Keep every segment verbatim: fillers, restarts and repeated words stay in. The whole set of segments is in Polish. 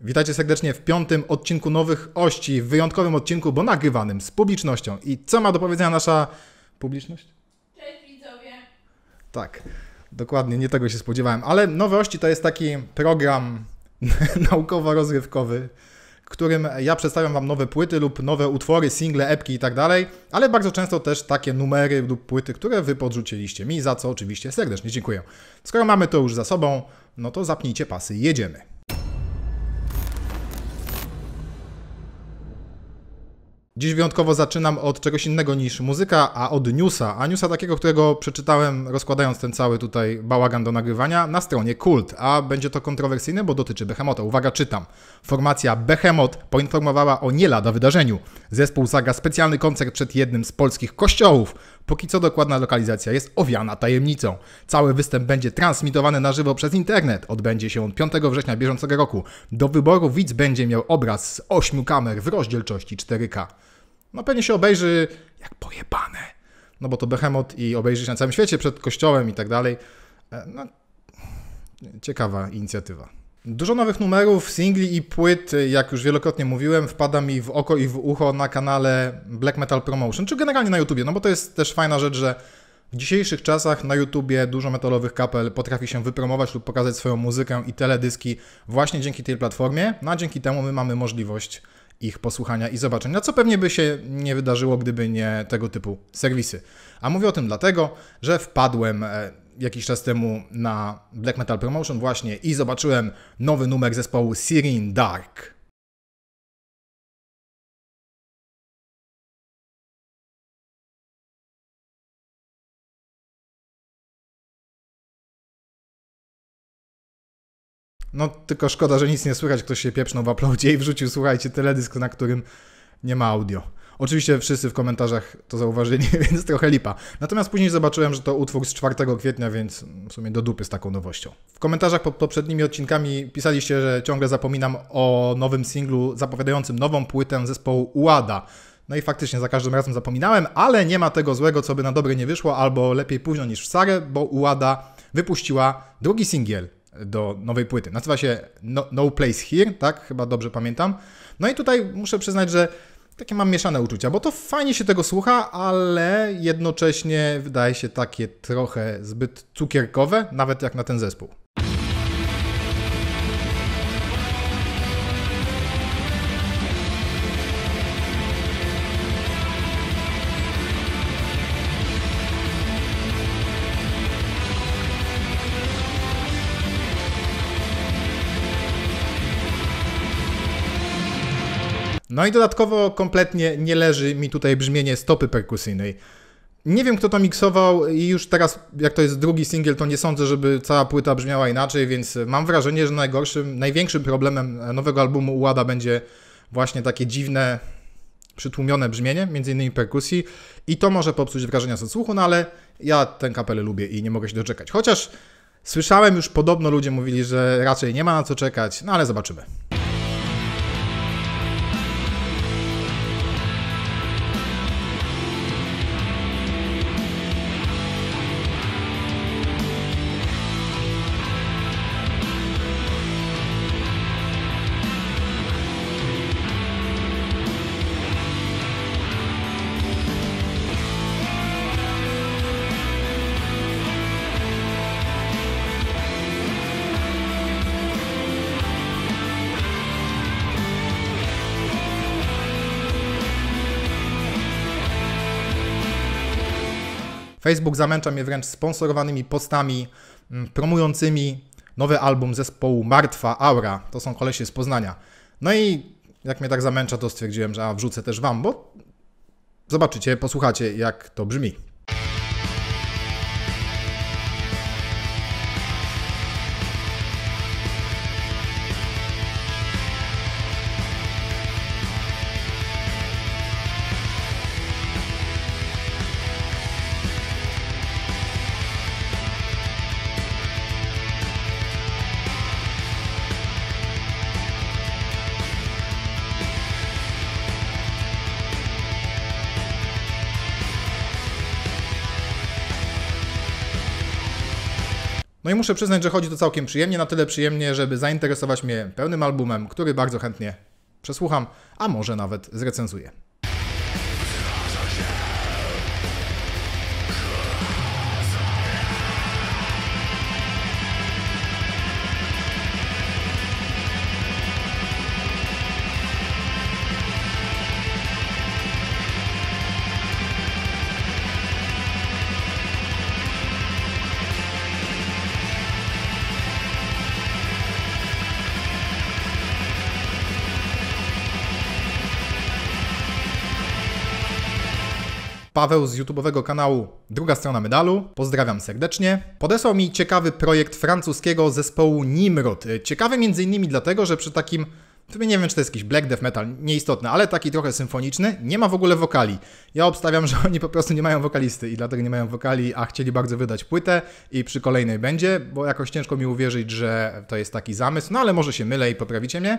Witajcie serdecznie w piątym odcinku Nowych Ości, w wyjątkowym odcinku, bo nagrywanym z publicznością. I co ma do powiedzenia nasza publiczność? Cześć widzowie. Tak, dokładnie, nie tego się spodziewałem. Ale Nowe Ości to jest taki program naukowo-rozrywkowy, w którym ja przedstawiam Wam nowe płyty lub nowe utwory, single, epki i tak dalej, ale bardzo często też takie numery lub płyty, które Wy podrzuciliście mi, za co oczywiście serdecznie dziękuję. Skoro mamy to już za sobą, no to zapnijcie pasy, jedziemy. Dziś wyjątkowo zaczynam od czegoś innego niż muzyka, a od newsa. A newsa takiego, którego przeczytałem, rozkładając ten cały tutaj bałagan do nagrywania, na stronie Kult. A będzie to kontrowersyjne, bo dotyczy Behemota. Uwaga, czytam. Formacja Behemoth poinformowała o nie lada wydarzeniu. Zespół zagra specjalny koncert przed jednym z polskich kościołów. Póki co dokładna lokalizacja jest owiana tajemnicą. Cały występ będzie transmitowany na żywo przez internet. Odbędzie się on piątego września bieżącego roku. Do wyboru widz będzie miał obraz z ośmiu kamer w rozdzielczości cztery K. No pewnie się obejrzy jak pojebane. No bo to Behemoth i obejrzy się na całym świecie przed kościołem i tak dalej. No, ciekawa inicjatywa. Dużo nowych numerów, singli i płyt, jak już wielokrotnie mówiłem, wpada mi w oko i w ucho na kanale Black Metal Promotion, czy generalnie na YouTubie, no bo to jest też fajna rzecz, że w dzisiejszych czasach na YouTubie dużo metalowych kapel potrafi się wypromować lub pokazać swoją muzykę i teledyski właśnie dzięki tej platformie, no a dzięki temu my mamy możliwość ich posłuchania i zobaczenia, co pewnie by się nie wydarzyło, gdyby nie tego typu serwisy. A mówię o tym dlatego, że wpadłem jakiś czas temu na Black Metal Promotion właśnie i zobaczyłem nowy numer zespołu Siren Dark. No tylko szkoda, że nic nie słychać, ktoś się pieprznął w uploadzie i wrzucił, słuchajcie, teledysk, na którym nie ma audio. Oczywiście wszyscy w komentarzach to zauważyli, więc trochę lipa. Natomiast później zobaczyłem, że to utwór z czwartego kwietnia, więc w sumie do dupy z taką nowością. W komentarzach pod poprzednimi odcinkami pisaliście, że ciągle zapominam o nowym singlu zapowiadającym nową płytę zespołu Uada. No i faktycznie za każdym razem zapominałem, ale nie ma tego złego, co by na dobre nie wyszło, albo lepiej późno niż wcale, bo Uada wypuściła drugi singiel do nowej płyty. Nazywa się No, No Place Here, tak? Chyba dobrze pamiętam. No i tutaj muszę przyznać, że takie mam mieszane uczucia, bo to fajnie się tego słucha, ale jednocześnie wydaje się takie trochę zbyt cukierkowe, nawet jak na ten zespół. No i dodatkowo kompletnie nie leży mi tutaj brzmienie stopy perkusyjnej. Nie wiem, kto to miksował i już teraz, jak to jest drugi singiel, to nie sądzę, żeby cała płyta brzmiała inaczej, więc mam wrażenie, że najgorszym, największym problemem nowego albumu Uada będzie właśnie takie dziwne, przytłumione brzmienie, między innymi perkusji, i to może popsuć wrażenia z odsłuchu, no ale ja tę kapelę lubię i nie mogę się doczekać. Chociaż słyszałem już, podobno ludzie mówili, że raczej nie ma na co czekać, no ale zobaczymy. Facebook zamęcza mnie wręcz sponsorowanymi postami promującymi nowy album zespołu Martwa Aura. To są kolesie z Poznania. No i jak mnie tak zamęcza, to stwierdziłem, że a, wrzucę też Wam, bo zobaczycie, posłuchacie, jak to brzmi. No i muszę przyznać, że chodzi to całkiem przyjemnie, na tyle przyjemnie, żeby zainteresować mnie pełnym albumem, który bardzo chętnie przesłucham, a może nawet zrecenzuję. Paweł z YouTube'owego kanału Druga Strona Medalu, pozdrawiam serdecznie. Podesłał mi ciekawy projekt francuskiego zespołu Nimrod. Ciekawy między innymi dlatego, że przy takim, nie wiem czy to jest jakiś black death metal, nieistotny, ale taki trochę symfoniczny, nie ma w ogóle wokali. Ja obstawiam, że oni po prostu nie mają wokalisty i dlatego nie mają wokali, a chcieli bardzo wydać płytę i przy kolejnej będzie, bo jakoś ciężko mi uwierzyć, że to jest taki zamysł, no ale może się mylę i poprawicie mnie.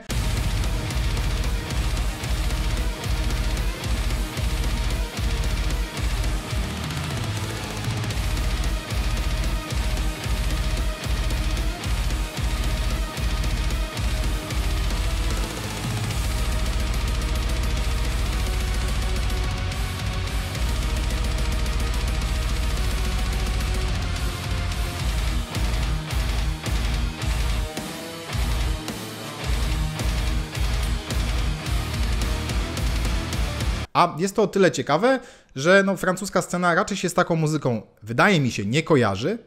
A jest to o tyle ciekawe, że no, francuska scena raczej się z taką muzyką, wydaje mi się, nie kojarzy,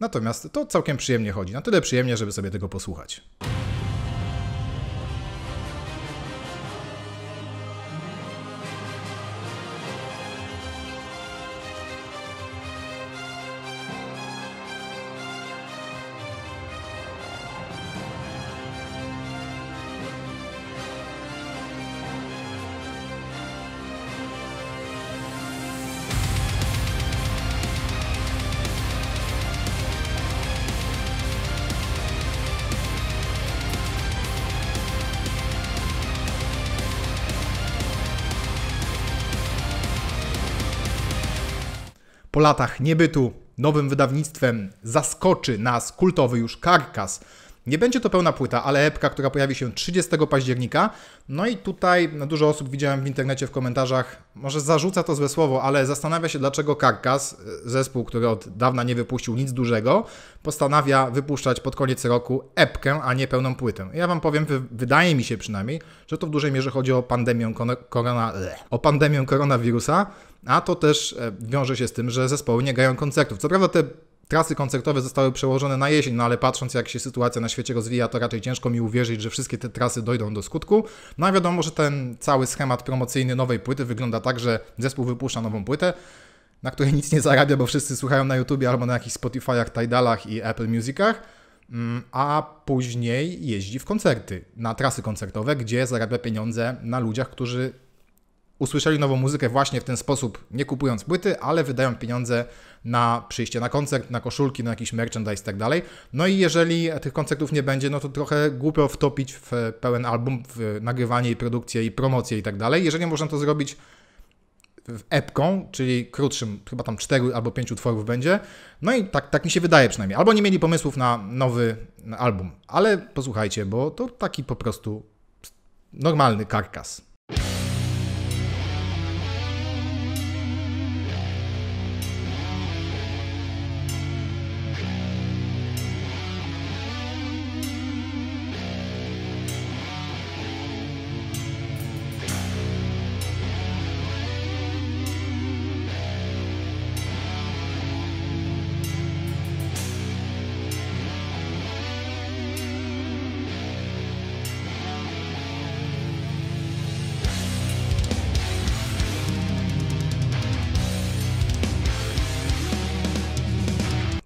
natomiast to całkiem przyjemnie chodzi. Na tyle przyjemnie, żeby sobie tego posłuchać. Po latach niebytu nowym wydawnictwem zaskoczy nas kultowy już Carcass. Nie będzie to pełna płyta, ale epka, która pojawi się trzydziestego października. No i tutaj dużo osób widziałem w internecie, w komentarzach, może zarzuca to złe słowo, ale zastanawia się, dlaczego Carcass, zespół, który od dawna nie wypuścił nic dużego, postanawia wypuszczać pod koniec roku epkę, a nie pełną płytę. Ja wam powiem, wydaje mi się przynajmniej, że to w dużej mierze chodzi o pandemię, korona, o pandemię koronawirusa, a to też wiąże się z tym, że zespoły nie grają koncertów. Co prawda te trasy koncertowe zostały przełożone na jesień, no ale patrząc jak się sytuacja na świecie rozwija, to raczej ciężko mi uwierzyć, że wszystkie te trasy dojdą do skutku. No a wiadomo, że ten cały schemat promocyjny nowej płyty wygląda tak, że zespół wypuszcza nową płytę, na której nic nie zarabia, bo wszyscy słuchają na YouTubie albo na jakichś Spotify'ach, Tidalach i Apple Musicach, a później jeździ w koncerty, na trasy koncertowe, gdzie zarabia pieniądze na ludziach, którzy usłyszeli nową muzykę właśnie w ten sposób, nie kupując płyty, ale wydają pieniądze na przyjście na koncert, na koszulki, na jakiś merchandise i tak dalej. No i jeżeli tych koncertów nie będzie, no to trochę głupio wtopić w pełen album, w nagrywanie i produkcję i promocję i tak dalej. Jeżeli można to zrobić epką, czyli krótszym, chyba tam cztery albo pięć utworów będzie. No i tak, tak mi się wydaje przynajmniej. Albo nie mieli pomysłów na nowy album. Ale posłuchajcie, bo to taki po prostu normalny Carcass.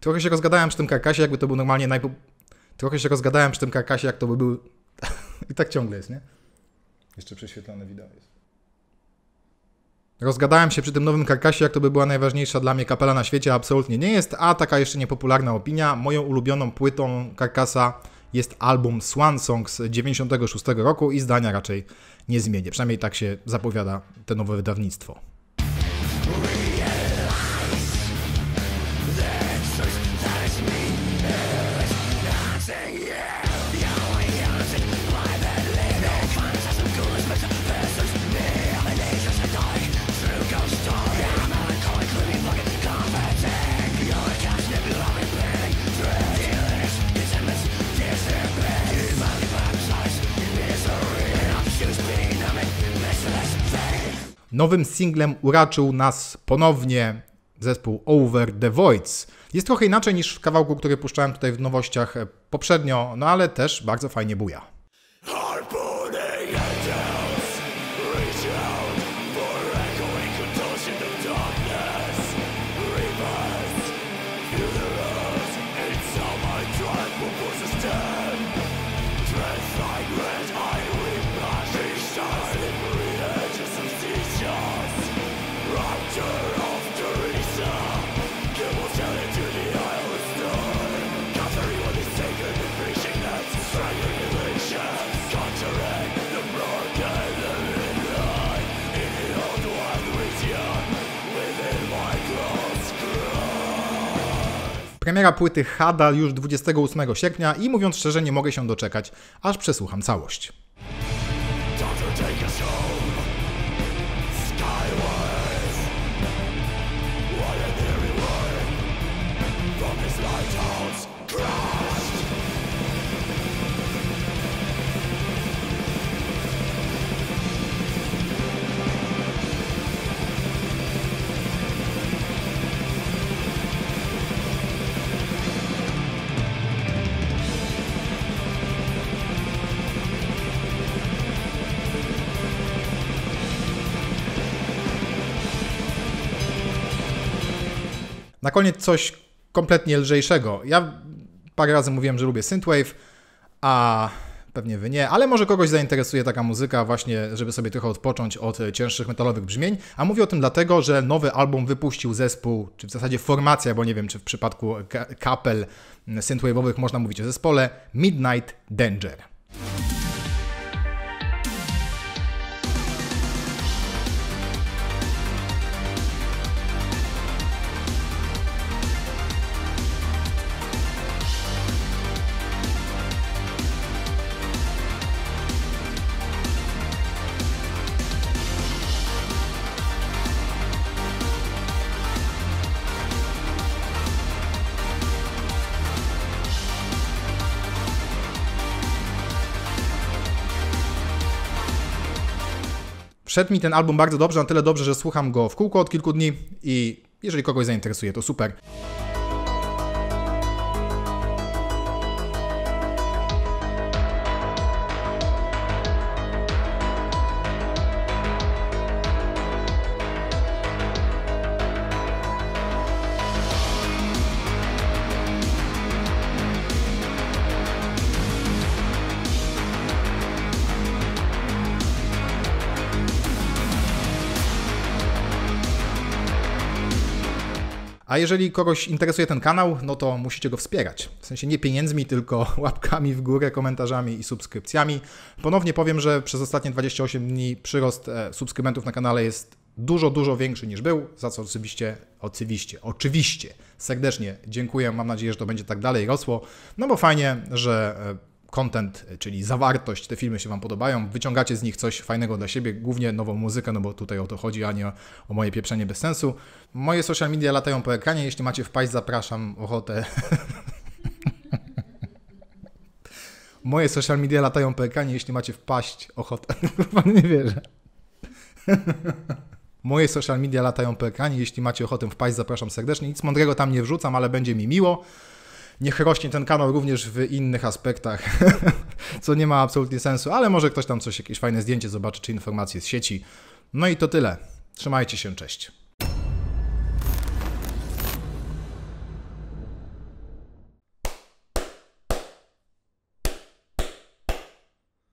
Trochę się rozgadałem przy tym Carcassie, jakby to był normalnie najpo... Trochę się rozgadałem przy tym Carcassie, jak to by był... I tak ciągle jest, nie? Jeszcze prześwietlone wideo jest. Rozgadałem się przy tym nowym Carcassie, jak to by była najważniejsza dla mnie kapela na świecie, absolutnie nie jest, a taka jeszcze niepopularna opinia. Moją ulubioną płytą Carcassa jest album Swan Song z dziewięćdziesiątego szóstego roku i zdania raczej nie zmienię. Przynajmniej tak się zapowiada to nowe wydawnictwo. Yeah. nowym singlem uraczył nas ponownie zespół Over the Voids. Jest trochę inaczej niż w kawałku, który puszczałem tutaj w nowościach poprzednio, no ale też bardzo fajnie buja. Premiera płyty Hada już dwudziestego ósmego sierpnia i mówiąc szczerze nie mogę się doczekać, aż przesłucham całość. Na koniec coś kompletnie lżejszego. Ja parę razy mówiłem, że lubię synthwave, a pewnie wy nie, ale może kogoś zainteresuje taka muzyka właśnie, żeby sobie trochę odpocząć od cięższych metalowych brzmień, a mówię o tym dlatego, że nowy album wypuścił zespół, czy w zasadzie formacja, bo nie wiem, czy w przypadku kapel synthwave'owych można mówić o zespole, Midnight Danger. Wszedł mi ten album bardzo dobrze, na tyle dobrze, że słucham go w kółko od kilku dni i jeżeli kogoś zainteresuje, to super. A jeżeli kogoś interesuje ten kanał, no to musicie go wspierać. W sensie nie pieniędzmi, tylko łapkami w górę, komentarzami i subskrypcjami. Ponownie powiem, że przez ostatnie dwadzieścia osiem dni przyrost subskrybentów na kanale jest dużo, dużo większy niż był, za co oczywiście, oczywiście, oczywiście serdecznie dziękuję. Mam nadzieję, że to będzie tak dalej rosło, no bo fajnie, że content, czyli zawartość, te filmy się Wam podobają, wyciągacie z nich coś fajnego dla siebie, głównie nową muzykę, no bo tutaj o to chodzi, a nie o, o moje pieprzenie bez sensu. Moje social media latają po ekranie, jeśli macie wpaść, zapraszam, ochotę. Moje social media latają po ekranie, jeśli macie wpaść, ochotę. Pan nie wierzę. Moje social media latają po ekranie, jeśli macie ochotę wpaść, zapraszam serdecznie. Nic mądrego tam nie wrzucam, ale będzie mi miło. Niech rośnie ten kanał również w innych aspektach, co nie ma absolutnie sensu, ale może ktoś tam coś, jakieś fajne zdjęcie zobaczy, czy informacje z sieci. No i to tyle. Trzymajcie się, cześć.